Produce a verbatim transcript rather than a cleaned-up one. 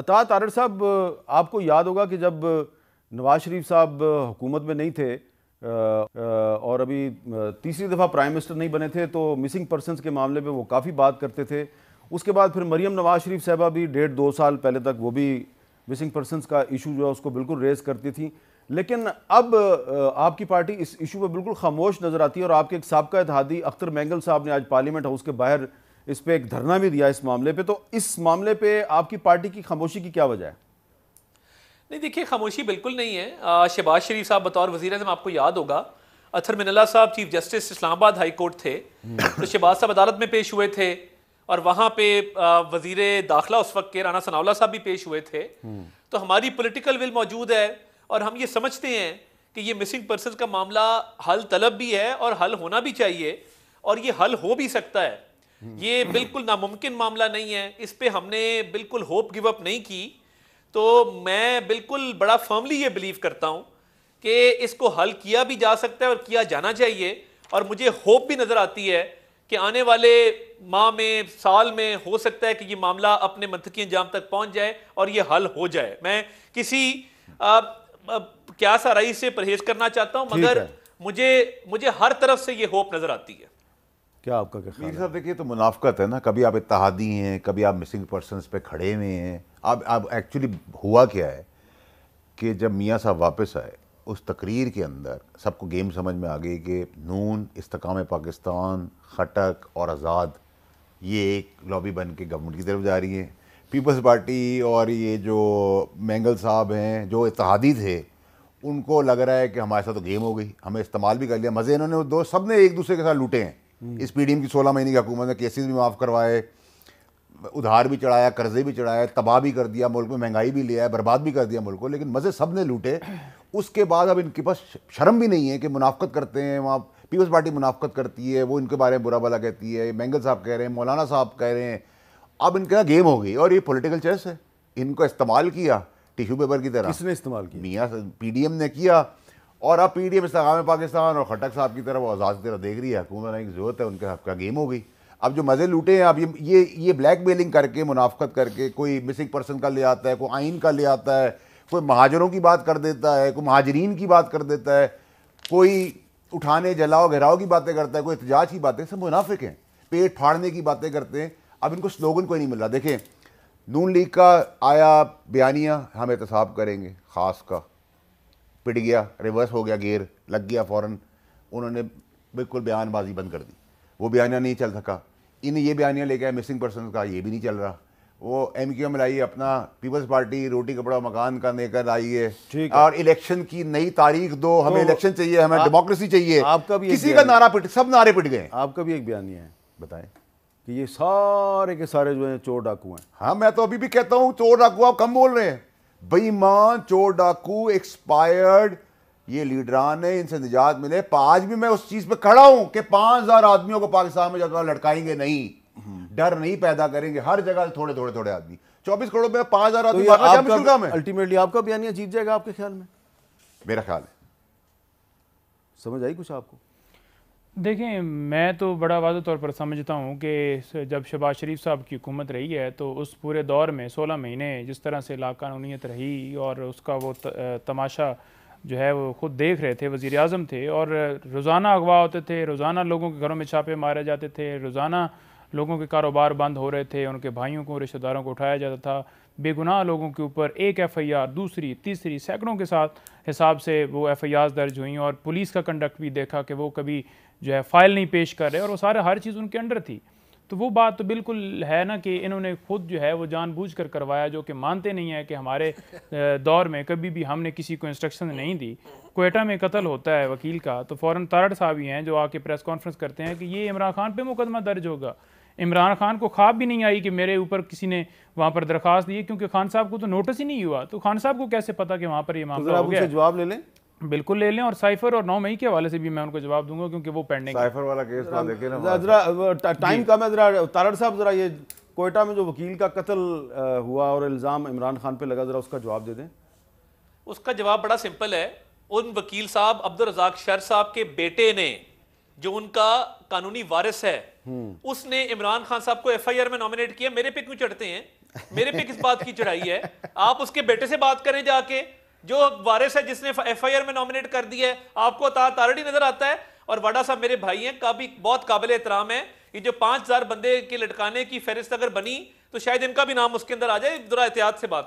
अता तारड़ साहब, आपको याद होगा कि जब नवाज शरीफ साहब हुकूमत में नहीं थे और अभी तीसरी दफ़ा प्राइम मिनिस्टर नहीं बने थे तो मिसिंग पर्सनस के मामले में वो काफ़ी बात करते थे। उसके बाद फिर मरीम नवाज शरीफ साहबा भी डेढ़ दो साल पहले तक वो भी मिसिंग पर्सनस का इशू जो है उसको बिल्कुल रेज़ करती थी, लेकिन अब आपकी पार्टी इस इशू पर बिल्कुल खामोश नज़र आती है। और आपके एक सबका इत्तेहादी अख्तर मेंगल साहब ने आज पार्लियामेंट हाउस के बाहर इस पर एक धरना भी दिया इस मामले पे, तो इस मामले पे आपकी पार्टी की खामोशी की क्या वजह है? नहीं देखिए, खामोशी बिल्कुल नहीं है। शहबाज शरीफ साहब बतौर वज़ीर आज़म, आपको याद होगा, अतहर मिनल्लाह साहब chief justice Islamabad high court थे, तो शहबाज साहब अदालत में पेश हुए थे और वहाँ पे वज़ीर दाखिला उस वक्त के राना सनाउल्लाह साहब भी पेश हुए थे। तो हमारी पोलिटिकल विल मौजूद है और हम ये समझते हैं कि ये मिसिंग पर्सन का मामला हल तलब भी है और हल होना भी चाहिए और ये हल हो भी सकता है। ये बिल्कुल नामुमकिन मामला नहीं है, इस पे हमने बिल्कुल होप गिव अप नहीं की। तो मैं बिल्कुल बड़ा फर्मली ये बिलीव करता हूँ कि इसको हल किया भी जा सकता है और किया जाना चाहिए। और मुझे होप भी नज़र आती है कि आने वाले माह में, साल में हो सकता है कि ये मामला अपने मंतकी अंजाम तक पहुँच जाए और ये हल हो जाए। मैं किसी आ, आ, क्या साराई से परहेज करना चाहता हूँ, मगर मुझे मुझे हर तरफ से ये होप नज़र आती है। क्या आपका क्या ख्याल है? देखिए, तो मुनाफकत है ना, कभी आप इत्तेहादी हैं, कभी आप मिसिंग पर्सनस पे खड़े हुए हैं। आप आप एक्चुअली हुआ क्या है कि जब मियाँ साहब वापस आए उस तकरीर के अंदर सबको गेम समझ में आ गई कि नून, इस्तेकाम पाकिस्तान, खटक और आज़ाद ये एक लॉबी बन के गवर्नमेंट की तरफ जा रही है। पीपल्स पार्टी और ये जो मेंगल साहब हैं जो इत्तेहादी थे, उनको लग रहा है कि हमारे साथ तो गेम हो गई, हमें इस्तेमाल भी कर लिया, मज़े इन्होंने दो सब ने एक दूसरे के साथ लूटे हैं। इस पीडीएम की सोलह महीने की हुकूमत ने केसेस भी माफ़ करवाए, उधार भी चढ़ाया, कर्जे भी चढ़ाए, तबाह भी कर दिया मुल्क में, महंगाई भी ले आया, बर्बाद भी कर दिया मुल्क को, लेकिन मज़े सब ने लूटे। उसके बाद अब इनके पास शर्म भी नहीं है कि मुनाफकत करते हैं। वहाँ पीपल्स पार्टी मुनाफकत करती है, वो इनके बारे में बुरा भला कहती है, मेंगल साहब कह रहे हैं, मौलाना साहब कह रहे हैं। अब इनका गेम हो गई और ये पोलिटिकल चेस है, इनको इस्तेमाल किया टिश्यू पेपर की तरह। किसने इस्तेमाल किया? मियाँ पीडीएम ने किया और अब पी डी एम इस्तेकाम पाकिस्तान और खटक साहब की तरह वो आज़ाद की तरह देख रही है। हुकूमत की ज़रूरत है, उनके हक का गेम हो गई। अब जो मज़े लूटे हैं, अब ये ये ये ब्लैक मेलिंग करके, मुनाफकत करके, कोई मिसिंग पर्सन का ले आता है, कोई आइन का ले आता है, कोई महाजरों की बात कर देता है, कोई महाजरीन की बात कर देता है, कोई उठाने जलाओ घेराव की बातें करता है, कोई एहतजाज की बातें। सब मुनाफिक हैं, पेट फाड़ने की बातें करते हैं। अब इनको स्लोगन कोई नहीं मिल रहा। देखें, नून लीग का आया बयानिया, हम एहतसाब करेंगे, ख़ास का पिट गया, रिवर्स हो गया, गेयर लग गया फ़ौरन। उन्होंने बिल्कुल बयानबाजी बंद कर दी, वो बयानिया नहीं चल सका। इन्हें ये बयानिया लेके आए मिसिंग पर्सन का, ये भी नहीं चल रहा। वो एम क्यू एम लाई अपना, पीपल्स पार्टी रोटी कपड़ा मकान का लेकर आई है और इलेक्शन की नई तारीख दो, हमें इलेक्शन चाहिए, हमें डेमोक्रेसी चाहिए। आपका भी किसी का नारा पिट, सब नारे पिट गए। आपका भी एक बयानिया है, बताएं कि ये सारे के सारे जो हैं चोर डाकू हैं। हाँ, मैं तो अभी भी कहता हूँ चोर डाकू आप कम बोल रहे हैं। बेईमान, चोर डाकू, एक्सपायर्ड ये लीडरान है, इनसे निजात मिले। आज भी मैं उस चीज पे खड़ा हूं कि पांच हजार आदमियों को पाकिस्तान में जाकर लटकाएंगे नहीं, डर नहीं पैदा करेंगे। हर जगह थोड़े थोड़े थोड़े आदमी, चौबीस करोड़ में पांच हजार आदमी मारना क्या काम है? अल्टीमेटली आपका बयानिया जीत जाएगा आपके ख्याल में? मेरा ख्याल है। समझ आई कुछ आपको? देखें, मैं तो बड़ा वाज़े तौर पर समझता हूँ कि जब शहबाज शरीफ साहब की हुकूमत रही है तो उस पूरे दौर में सोलह महीने जिस तरह से लाकानूनीत रही और उसका वो तमाशा जो है वो ख़ुद देख रहे थे। वज़ीर आज़म थे और रोज़ाना अगवा होते थे, रोज़ाना लोगों के घरों में छापे मारे जाते थे, रोज़ाना लोगों के कारोबार बंद हो रहे थे, उनके भाइयों को, रिश्तेदारों को उठाया जाता था, बेगुनाह लोगों के ऊपर एक एफ आई आर, दूसरी, तीसरी, सैकड़ों के साथ हिसाब से वो एफ आई आर दर्ज हुई। और पुलिस का कंडक्ट भी देखा कि वो कभी जो है फ़ाइल नहीं पेश कर रहे और वो सारे हर चीज़ उनके अंडर थी। तो वो बात तो बिल्कुल है ना कि इन्होंने खुद जो है वो जानबूझकर करवाया, जो कि मानते नहीं है कि हमारे दौर में कभी भी हमने किसी को इंस्ट्रक्शन नहीं दी। क्वेटा में कत्ल होता है वकील का तो फ़ौरन तारड़ साहब ही हैं जो आके प्रेस कॉन्फ्रेंस करते हैं कि ये इमरान खान पर मुकदमा दर्ज होगा। इमरान खान को ख्वाब भी नहीं आई कि मेरे ऊपर किसी ने वहाँ पर दरख्वास्त दी, क्योंकि खान साहब को तो नोटिस ही नहीं हुआ। तो खान साहब को कैसे पता कि वहाँ पर ये मामला हो गया? जवाब ले लें, बिल्कुल ले लें। और साइफर और नौ मई के हवाले से भी मैं उनको जवाब दूंगा क्योंकि वो पेंडिंग है। साइफर वाला केस ना देखें ना, जरा टाइम कम है। जरा तारड़ साहब, जरा ये कोयटा में जो वकील का कत्ल हुआ और इल्ज़ाम इमरान खान पे लगा, जरा उसका जवाब दे दें। उसका जवाब बड़ा सिंपल है। उन वकील साहब अब्दुल रज़ाक शिर साहब के बेटे ने, जो उनका कानूनी वारिस है, उसने इमरान खान साहब को एफ आई आर में नॉमिनेट किया। मेरे पे क्यों चढ़ते हैं? मेरे पे किस बात की चढ़ाई है? आप उसके बेटे से बात करें जाके, जो वारिस है जिसने एफआईआर में नॉमिनेट कर दिया है, आपको तार तारड़ी नजर आता है। और वाडा साहब मेरे भाई हैं, काफी बहुत काबिल एहतराम है। ये जो पांच हजार बंदे के लटकाने की फहरिस्त अगर बनी तो शायद इनका भी नाम उसके अंदर आ जाए। जरा एहतियात से बात